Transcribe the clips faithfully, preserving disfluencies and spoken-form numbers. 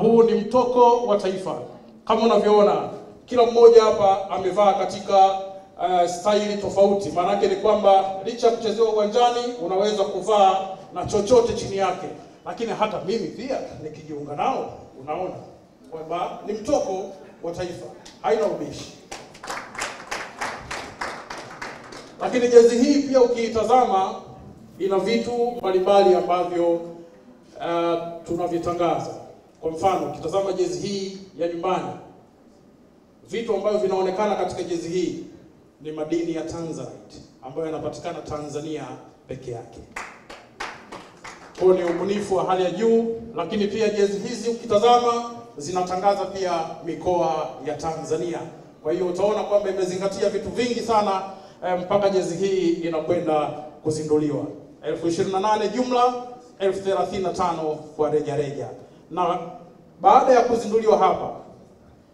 Huu ni mtoko wa taifa. Kama unavyoona kila mmoja hapa amevaa katika uh, staili tofauti. Maana yake ni kwamba licha kuchezewa uwanjani unaweza kuvaa na chochote chini yake. Lakini hata mimi pia nikijiunga nao unaona kwamba ni mtoko wa taifa. Haina ubishi. Lakini jezi hii pia ukiitazama ina vitu mbalimbali ambavyo uh, tunavitangaza. Kwa mfano, kitazama jezi hii ya nyumbani. Vitu ambavyo vinaonekana katika jezi hii ni madini ya Tanzanite ambayo yanapatikana Tanzania peke yake. Kwa ni ubunifu wa hali ya juu, lakini pia jezi hizi ukitazama zinatangaza pia mikoa ya Tanzania. Kwa hiyo utaona kwamba imezingatia vitu vingi sana eh, mpaka jezi hii inakwenda kuzinduliwa. elfu ishirini na nane jumla, elfu thelathini na tano kwa reja reja. Na baada ya kuzinduliwa hapa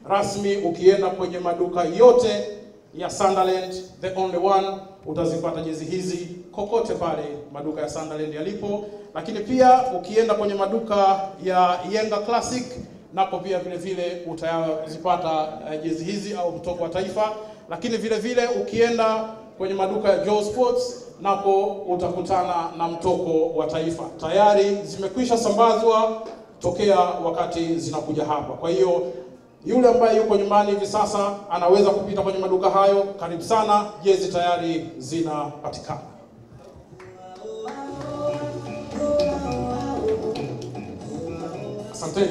rasmi ukienda kwenye maduka yote ya Sunderland, the only one, utazipata jezi hizi kokote pale maduka ya Sunderland yalipo, lakini pia ukienda kwenye maduka ya Yenga Classic nako pia vile vile utazipata jezi hizi au mtoko wa taifa, lakini vile vile ukienda kwenye maduka ya Joe Sports nako utakutana na mtoko wa taifa. Tayari zimekwisha sambazwa tokea wakati zinakuja hapa. Kwa hiyo yule ambaye yuko nyumbani hivi sasa anaweza kupita kwenye maduka hayo. Karibu sana, jezi tayari zinapatikana. Asante.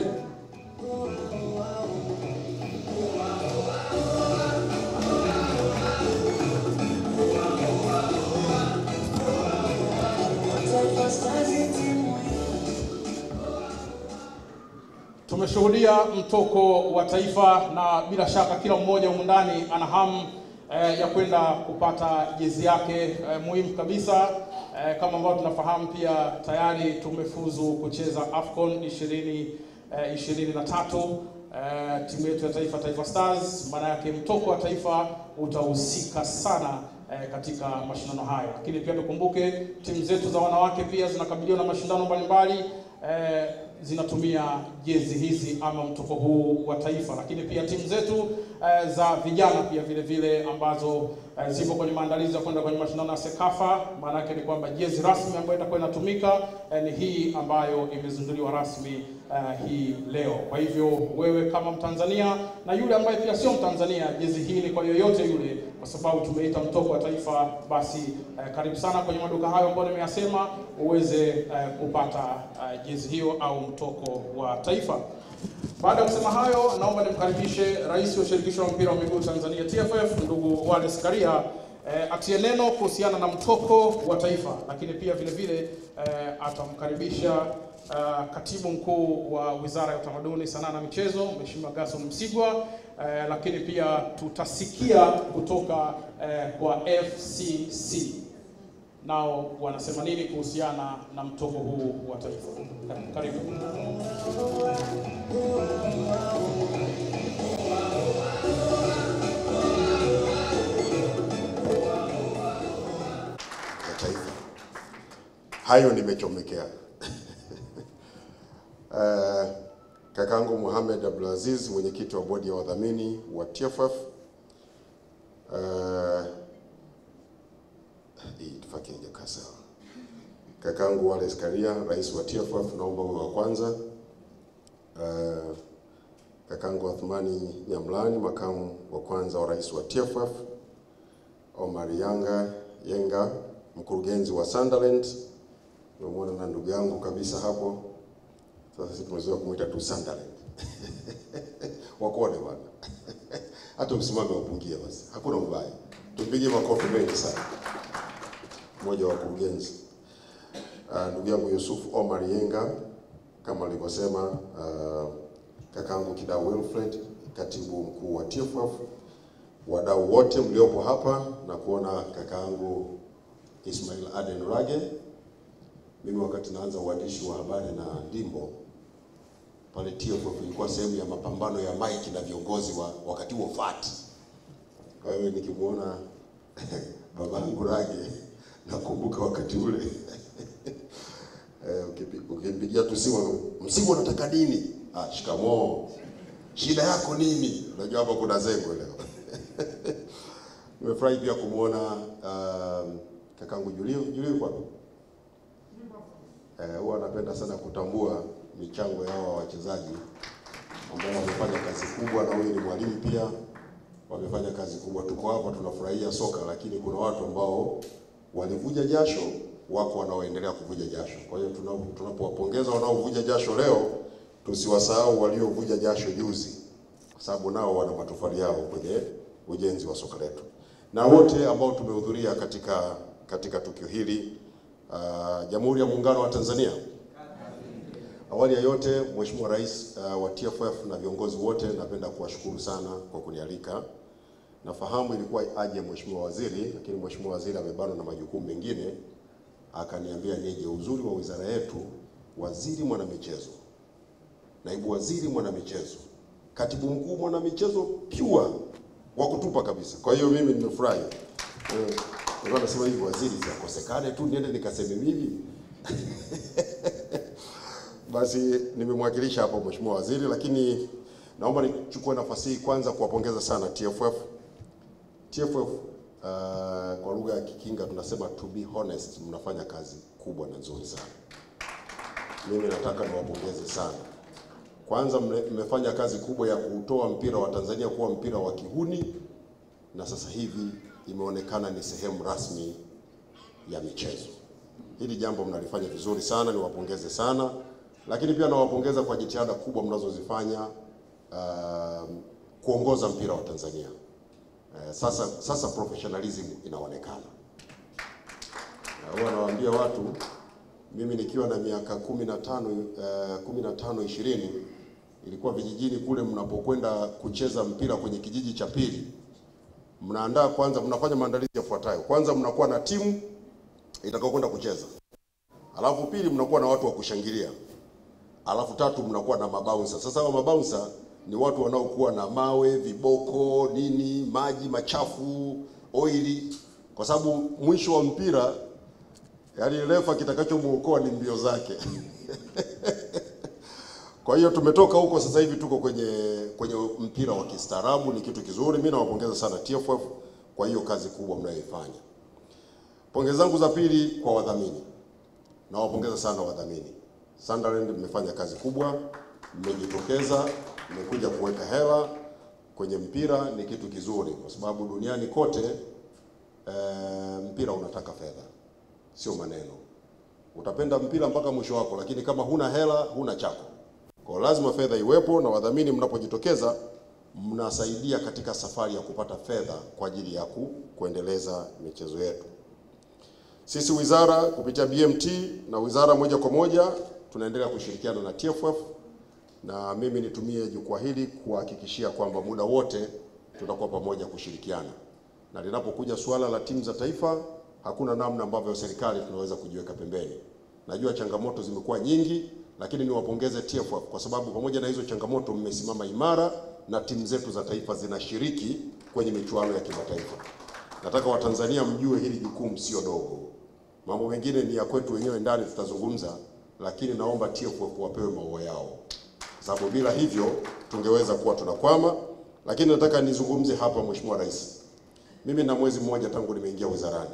Tumeshuhudia mtoko wa taifa na bila shaka kila mmoja humu ndani ana hamu eh, ya kwenda kupata jezi yake eh, muhimu kabisa. Eh, kama ambavyo tunafahamu pia tayari tumefuzu kucheza AFCON ishirini ishirini na tatu eh, timu yetu ya taifa Taifa Stars. Maana yake mtoko wa taifa utahusika sana eh, katika mashindano haya. Lakini pia tukumbuke timu zetu za wanawake pia zinakabiliwa na mashindano mbalimbali eh, zinatumia jezi hizi ama mtoko huu wa taifa. Lakini pia timu zetu uh, za vijana pia vile vile ambazo uh, zipo kwenye maandalizi ya kwenda kwenye mashindano ya Sekafa, maana yake ni kwamba jezi rasmi ambayo itakuwa inatumika uh, ni hii ambayo imezinduliwa rasmi uh, hii leo. Kwa hivyo wewe kama Mtanzania na yule ambaye pia sio Mtanzania, jezi hii ni kwa yoyote yule kwa sababu tumeita mtoko wa taifa, basi uh, karibu sana kwenye maduka hayo ambayo nimeyasema uweze uh, kupata uh, jezi hiyo au mtoko wa taifa. Baada ya kusema hayo, naomba nimkaribishe rais wa shirikisho la mpira wa miguu Tanzania T F F ndugu Wallace Karia eh, atie neno kuhusiana na mtoko wa taifa, lakini pia vile vile eh, atamkaribisha eh, katibu mkuu wa Wizara ya Utamaduni, Sanaa na Michezo Mheshimiwa Gaso Msigwa, eh, lakini pia tutasikia kutoka eh, kwa F C C nao wanasema nini kuhusiana na mtoko huu wa taifa. Karibu. Taifa. Hayo nimechomekea. uh, kakangu Mohamed Abdulaziz, mwenyekiti wa bodi ya wadhamini wa T F F. Uh, hii tufake nje kasa. Kakangu Wallace Karia, rais wa T F F, naomba wewe wa kwanza. Uh, kakangu Wathmani Nyamlani, makamu wa kwanza wa rais wa T F F. Omari Yanga, Yenga, mkurugenzi wa Sunderland. Nimeona na ndugu yangu kabisa hapo. Sasa sisi tumezoea kumuita tu Sunderland. Wakone bwana. Hata msimame upungie basi. Hakuna mbaya. Tupige makofi mengi sana. Mmoja wa kurugenzi. Uh, ndugu yangu Yusuf Omar Yenga, kama alivyosema uh, kakangu kidau Wilfred, katibu mkuu wa T F F, wadau wote mliopo hapa na kuona kakangu Ismail Aden Rage. Mimi wakati naanza uandishi wa habari na Dimbo pale T F F ilikuwa sehemu ya mapambano ya Mike na viongozi wa wakati wa F A T. Kwa hiyo nikimuona babangu Rage nakumbuka wakati ule. Eh, ukimpigia tu simu, Msigwa nataka nini? Ah, shikamoo. Shida yako nini? Unajua hapa kuna zengo leo. Nimefurahi pia kumuona um, kakangu Julio, Julio kwa hapo. Eh, huwa anapenda sana kutambua michango yao wachezaji ambao wamefanya kazi kubwa, na huyu ni mwalimu pia. Wamefanya kazi kubwa, tuko hapa tunafurahia soka, lakini kuna watu ambao walivuja jasho, wako wanaoendelea kuvuja jasho. Kwa hiyo tunapowapongeza wanaovuja jasho leo, tusiwasahau waliovuja jasho juzi, kwa sababu nao wana matofali yao kwenye ujenzi wa soka letu. Na wote ambao tumehudhuria katika katika tukio hili, uh, Jamhuri ya Muungano wa Tanzania. Awali ya yote, Mheshimiwa Rais uh, wa T F F na viongozi wote, napenda kuwashukuru sana kwa kunialika. Nafahamu ilikuwa aje Mheshimiwa Waziri, lakini Mheshimiwa Waziri amebanwa na majukumu mengine, akaniambia nije. Uzuri wa wizara yetu, waziri mwanamichezo, naibu waziri mwanamichezo, katibu mkuu mwanamichezo, pure wa kutupa kabisa. Kwa hiyo mimi nimefurahi. Ndio uh, nasema hivi, waziri zakosekane tu niende nikaseme mimi. Basi nimemwakilisha hapo Mheshimiwa Waziri, lakini naomba nichukue nafasi hii kwanza kuwapongeza sana T F F. T F F uh, kwa lugha ya Kikinga tunasema to be honest, mnafanya kazi kubwa na nzuri sana. Mimi nataka niwapongeze sana. Kwanza mmefanya kazi kubwa ya kutoa mpira wa Tanzania kuwa mpira wa kihuni, na sasa hivi imeonekana ni sehemu rasmi ya michezo. Hili jambo mnalifanya vizuri sana, niwapongeze sana. Lakini pia nawapongeza kwa jitihada kubwa mnazozifanya uh, kuongoza mpira wa Tanzania. Uh, sasa sasa professionalism inaonekana. Huwa uh, nawaambia watu, mimi nikiwa na miaka kumi na tano ishirini, ilikuwa vijijini kule mnapokwenda kucheza mpira kwenye kijiji cha pili, mnaandaa kwanza, mnafanya maandalizi yafuatayo. Kwanza mnakuwa na timu itakayokwenda kucheza. Alafu pili mnakuwa na watu wa kushangilia. Alafu tatu mnakuwa na mabouncer. Sasa hawa mabouncer ni watu wanaokuwa na mawe, viboko, nini, maji machafu, oili, kwa sababu mwisho wa mpira yaani refa kitakachomuokoa ni mbio zake. Kwa hiyo tumetoka huko, sasa hivi tuko kwenye kwenye mpira wa kistaarabu, ni kitu kizuri. Mimi nawapongeza sana T F F kwa hiyo kazi kubwa mnayoifanya. Pongezi zangu za pili kwa wadhamini. Nawapongeza sana wadhamini. Sunderland mmefanya kazi kubwa, mmejitokeza, mmekuja kuweka hela kwenye mpira, ni kitu kizuri kwa sababu duniani kote e, mpira unataka fedha, sio maneno. Utapenda mpira mpaka mwisho wako, lakini kama huna hela, huna chako. Kwa lazima fedha iwepo, na wadhamini mnapojitokeza mnasaidia katika safari ya kupata fedha kwa ajili ya kuendeleza michezo yetu. Sisi wizara kupitia B M T na wizara moja kwa moja tunaendelea kushirikiana na T F F, na mimi nitumie jukwaa hili kuhakikishia kwamba muda wote tutakuwa pamoja kushirikiana. Na linapokuja suala la timu za taifa, hakuna namna ambavyo serikali tunaweza kujiweka pembeni. Najua changamoto zimekuwa nyingi, lakini niwapongeze T F F kwa sababu pamoja na hizo changamoto mmesimama imara, na timu zetu za taifa zinashiriki kwenye michuano ya kimataifa. Nataka Watanzania mjue hili jukumu sio dogo. Mambo mengine ni ya kwetu wenyewe ndani tutazungumza, lakini naomba T F F wapewe maua yao, sababu bila hivyo tungeweza kuwa tunakwama. Lakini nataka nizungumze hapa Mheshimiwa Rais, mimi na mwezi mmoja tangu nimeingia wizarani.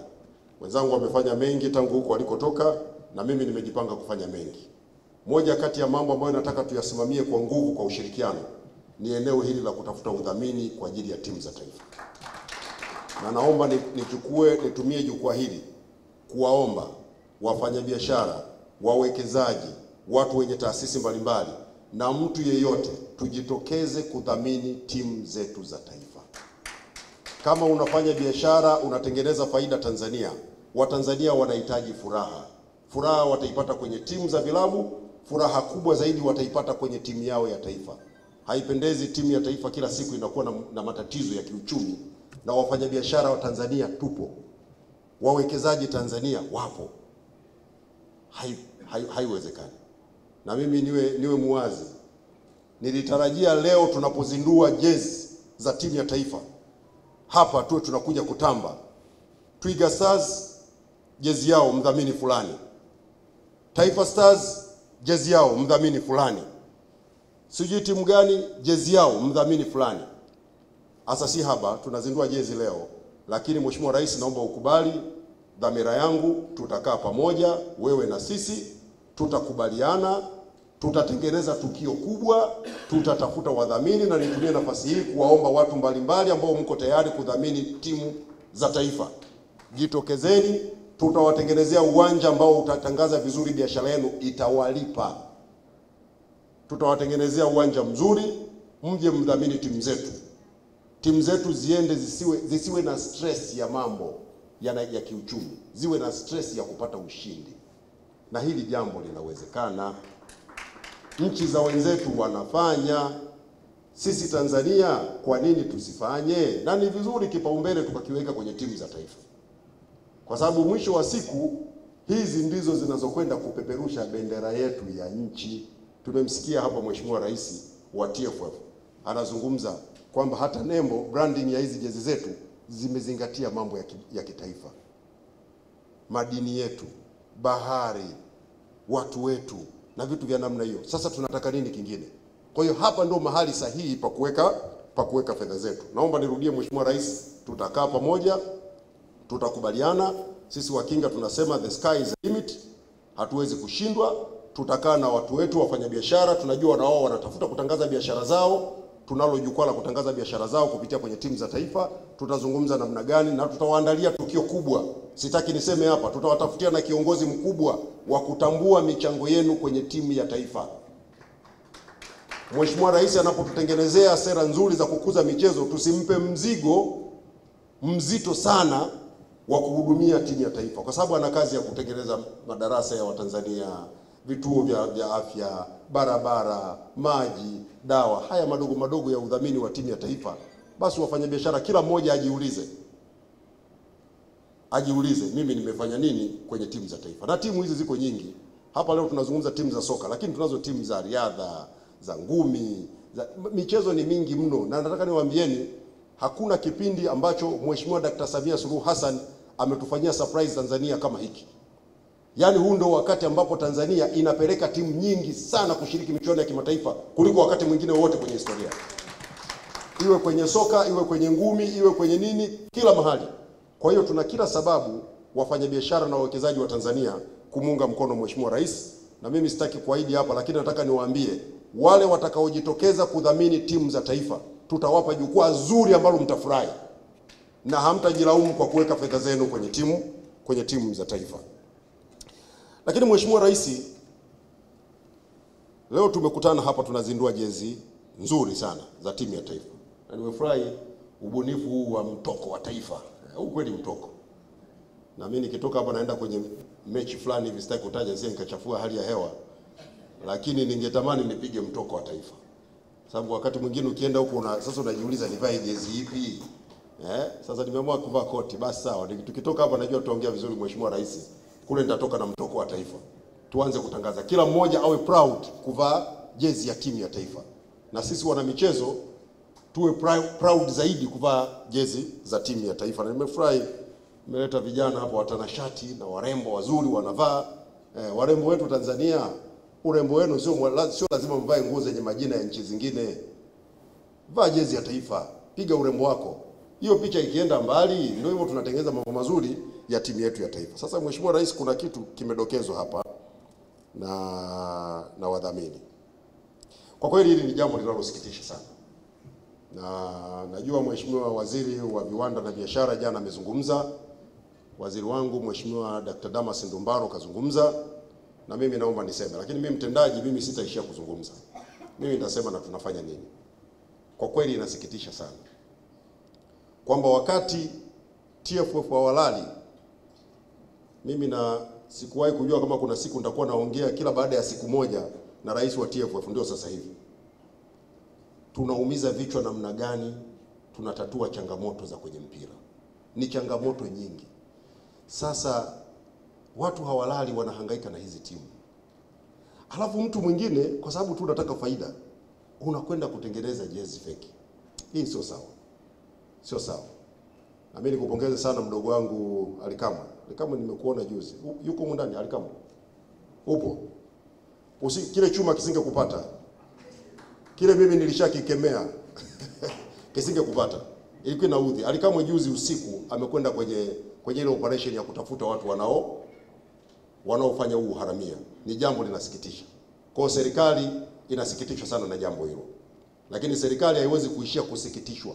Wenzangu wamefanya mengi tangu huko walikotoka, na mimi nimejipanga kufanya mengi. Moja kati ya mambo ambayo nataka tuyasimamie kwa nguvu kwa ushirikiano ni eneo hili la kutafuta udhamini kwa ajili ya timu za taifa. Na naomba nichukue nitumie jukwaa hili kuwaomba wafanyabiashara, wawekezaji, watu wenye taasisi mbalimbali na mtu yeyote, tujitokeze kudhamini timu zetu za taifa. Kama unafanya biashara, unatengeneza faida Tanzania, Watanzania wanahitaji furaha. Furaha wataipata kwenye timu za vilabu, furaha kubwa zaidi wataipata kwenye timu yao ya taifa. Haipendezi timu ya taifa kila siku inakuwa na, na matatizo ya kiuchumi, na wafanyabiashara wa Tanzania tupo, wawekezaji Tanzania wapo. Haiwezekani. Na mimi niwe niwe muwazi, nilitarajia leo tunapozindua jezi za timu ya taifa hapa tu tunakuja kutamba Twiga Stars jezi yao mdhamini fulani, Taifa Stars jezi yao mdhamini fulani, sijui timu gani, jezi yao mdhamini fulani. Asa si haba tunazindua jezi leo, lakini Mheshimiwa Rais, naomba ukubali dhamira yangu, tutakaa pamoja wewe na sisi, tutakubaliana, tutatengeneza tukio kubwa, tutatafuta wadhamini, na nitumie nafasi hii kuwaomba watu mbalimbali ambao mko tayari kudhamini timu za taifa. Jitokezeni, tutawatengenezea uwanja ambao utatangaza vizuri biashara yenu, itawalipa. Tutawatengenezea uwanja mzuri, mje mdhamini timu zetu. Timu zetu ziende zisiwe, zisiwe na stress ya mambo ya, ya kiuchumi, ziwe na stress ya kupata ushindi. Na hili jambo linawezekana. Nchi za wenzetu wanafanya, sisi Tanzania kwa nini tusifanye? Na ni vizuri kipaumbele tukakiweka kwenye timu za taifa, kwa sababu mwisho wa siku hizi ndizo zinazokwenda kupeperusha bendera yetu ya nchi. Tumemsikia hapa Mheshimiwa Rais wa T F F anazungumza kwamba hata nembo, branding ya hizi jezi zetu zimezingatia mambo ya, ki, ya kitaifa, madini yetu, bahari, watu wetu na vitu vya namna hiyo. Sasa tunataka nini kingine? Kwa hiyo hapa ndo mahali sahihi pa kuweka pa kuweka fedha zetu. Naomba nirudie Mheshimiwa Rais, tutakaa pamoja, tutakubaliana. Sisi Wakinga tunasema the sky is the limit, hatuwezi kushindwa. Tutakaa na watu wetu wafanyabiashara, tunajua na wao wanatafuta kutangaza biashara zao, tunalo jukwaa la kutangaza biashara zao kupitia kwenye timu za taifa. Tutazungumza namna gani na tutawaandalia tukio kubwa. Sitaki niseme hapa, tutawatafutia na kiongozi mkubwa wa kutambua michango yenu kwenye timu ya taifa. Mheshimiwa Rais anapotutengenezea sera nzuri za kukuza michezo, tusimpe mzigo mzito sana wa kuhudumia timu ya taifa, kwa sababu ana kazi ya kutengeneza madarasa ya Watanzania, vituo vya, vya afya, barabara, maji, dawa, haya madogo madogo ya udhamini wa timu ya taifa. Basi wafanyabiashara kila mmoja ajiulize, ajiulize mimi nimefanya nini kwenye timu za taifa. Na timu hizi ziko nyingi. Hapa leo tunazungumza timu za soka, lakini tunazo timu za riadha, za ngumi, za... michezo ni mingi mno. Na nataka niwaambieni, hakuna kipindi ambacho Mheshimiwa Daktari Samia Suluhu Hassan ametufanyia surprise Tanzania kama hiki. Yaani huu ndio wakati ambapo Tanzania inapeleka timu nyingi sana kushiriki michuano ya kimataifa kuliko wakati mwingine wote kwenye historia. Iwe kwenye soka, iwe kwenye ngumi, iwe kwenye nini, kila mahali. Kwa hiyo tuna kila sababu wafanyabiashara na wawekezaji wa Tanzania kumunga mkono Mheshimiwa Rais. Na mimi sitaki kuahidi hapa, lakini nataka niwaambie wale watakaojitokeza kudhamini timu za taifa, tutawapa jukwaa zuri ambalo mtafurahi na hamtajilaumu kwa kuweka fedha zenu kwenye timu kwenye timu za taifa. Lakini Mheshimiwa Rais, leo tumekutana hapa, tunazindua jezi nzuri sana za timu ya taifa. Na nimefurahi ubunifu huu wa mtoko wa taifa. Huu kweli mtoko. Na mimi nikitoka hapa naenda kwenye mechi fulani hivi, sitaki kutaja sije nikachafua hali ya hewa, lakini ningetamani nipige mtoko wa taifa. Sababu wakati mwingine ukienda huko una, sasa unajiuliza nivae jezi ipi? Eh? Sasa nimeamua kuvaa koti. Basi sawa, tukitoka hapa najua tutaongea vizuri Mheshimiwa Rais. Kule nitatoka na mtoko wa taifa. Tuanze kutangaza, kila mmoja awe proud kuvaa jezi ya timu ya taifa. Na sisi wana michezo tuwe proud zaidi kuvaa jezi za timu ya taifa. Na nimefurahi nimeleta vijana hapo watanashati na warembo wazuri wanavaa. Eh, warembo wetu Tanzania, urembo wenu sio sio lazima mvae nguo zenye majina ya nchi zingine. Vaa jezi ya taifa, piga urembo wako. Hiyo picha ikienda mbali, ndio hivyo tunatengeneza mambo mazuri ya timu yetu ya taifa. Sasa Mheshimiwa Rais, kuna kitu kimedokezwa hapa na na wadhamini. Kwa kweli hili ni jambo linalosikitisha sana. Na najua Mheshimiwa Waziri wa Viwanda na Biashara jana amezungumza, waziri wangu Mheshimiwa Daktari Dama Sindumbaro kazungumza, na mimi naomba niseme, lakini mimi mtendaji, mimi sitaishia kuzungumza. Mimi nitasema na tunafanya nini. Kwa kweli inasikitisha sana kwamba wakati T F F wa walali, mimi na sikuwahi kujua kama kuna siku nitakuwa naongea kila baada ya siku moja na rais wa T F F, ndio sasa hivi. Tunaumiza vichwa namna gani tunatatua changamoto za kwenye mpira? Ni changamoto nyingi. Sasa watu hawalali wanahangaika na hizi timu. Alafu mtu mwingine kwa sababu tu unataka faida unakwenda kutengeneza jezi feki. Hii sio sawa. Sio sawa. Na mimi nikupongeze sana mdogo wangu Alikama. Alikama nimekuona juzi. Yuko ndani Alikama. Upo. Usi, kile chuma kisingekupata. Kile mimi nilishakikemea kisinge kupata. Ilikuwa inaudhi. Alikamwe juzi usiku amekwenda kwenye kwenye ile operation ya kutafuta watu wanao wanaofanya huu haramia. Ni jambo linasikitisha. Kwa serikali inasikitishwa sana na jambo hilo. Lakini serikali haiwezi kuishia kusikitishwa.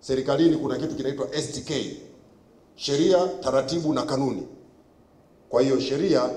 Serikalini kuna kitu kinaitwa S D K. Sheria, taratibu na kanuni. Kwa hiyo sheria